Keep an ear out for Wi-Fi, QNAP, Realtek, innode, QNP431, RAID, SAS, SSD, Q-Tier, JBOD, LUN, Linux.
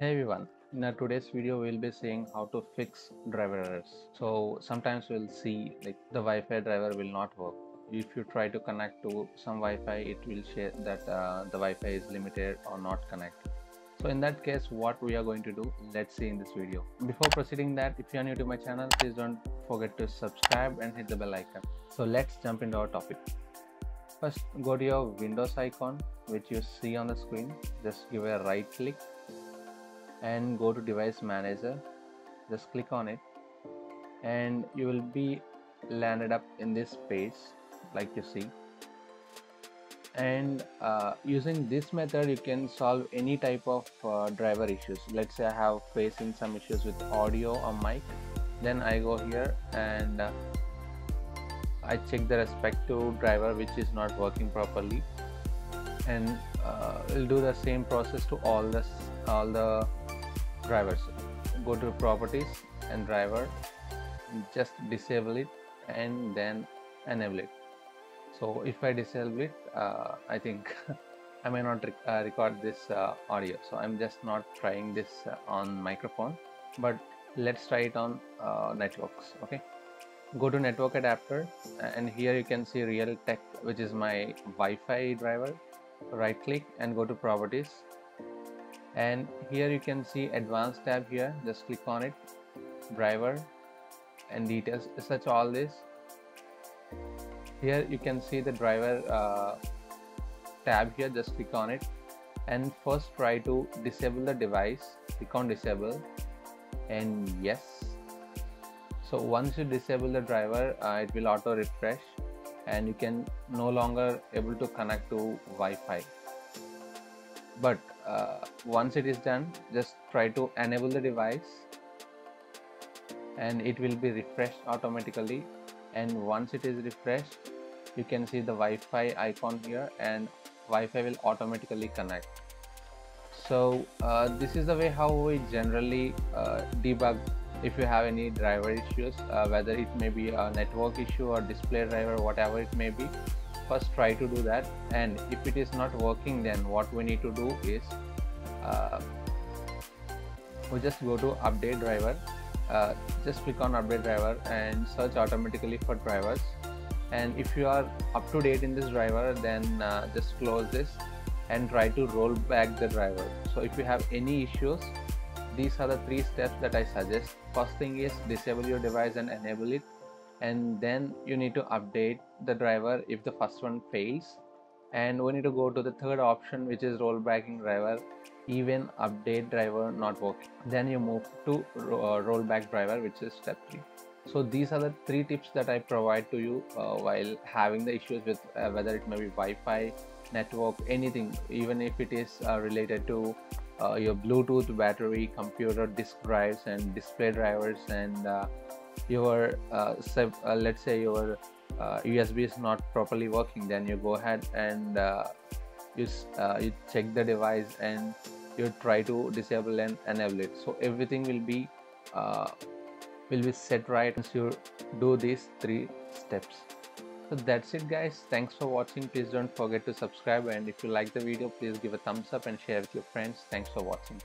Hey everyone, in our today's video we'll be seeing how to fix driver errors. So sometimes we'll see like the Wi-Fi driver will not work. If you try to connect to some Wi-Fi, it will share that the Wi-Fi is limited or not connected. So in that case, what we are going to do, let's see in this video. Before proceeding that, if you are new to my channel, please don't forget to subscribe and hit the bell icon. So let's jump into our topic. First, go to your Windows icon which you see on the screen. Just give a right click and go to Device Manager. Just click on it and you will be landed up in this page like you see. And using this method you can solve any type of driver issues. Let's say I have facing some issues with audio or mic, then I go here and I check the respective driver which is not working properly, and we'll do the same process to all the drivers. Go to Properties and Driver, just disable it and then enable it. So if I disable it, I think I may not record this audio. So I'm just not trying this on microphone, but let's try it on networks. Okay, go to network adapter and here you can see Realtek, which is my Wi-Fi driver. Right click and go to Properties, and here you can see Advanced tab. Here just click on it, Driver and Details, search all this. Here you can see the driver tab. Here just click on it and first try to disable the device. Click on Disable and yes. So once you disable the driver, it will auto refresh and you can no longer able to connect to Wi-Fi. But once it is done, just try to enable the device and it will be refreshed automatically. And once it is refreshed, you can see the Wi-Fi icon here and Wi-Fi will automatically connect. So this is the way how we generally debug if you have any driver issues, whether it may be a network issue or display driver, whatever it may be. First try to do that, and if it is not working, then what we need to do is we just go to Update Driver. Just click on Update Driver and search automatically for drivers. And if you are up to date in this driver, then just close this and try to roll back the driver. So if you have any issues, these are the three steps that I suggest. First thing is disable your device and enable it, and then you need to update the driver if the first one fails, and we need to go to the third option, which is rollbacking driver. Even update driver not working, then you move to rollback driver, which is step 3. So these are the three tips that I provide to you while having the issues with whether it may be Wi-Fi, network, anything, even if it is related to your Bluetooth, battery, computer, disk drives and display drivers, and your let's say your USB is not properly working. Then you go ahead and you check the device and you try to disable and enable it. So everything will be set right once you do these three steps. So that's it guys, thanks for watching. Please don't forget to subscribe, and if you like the video, please give a thumbs up and share with your friends. Thanks for watching.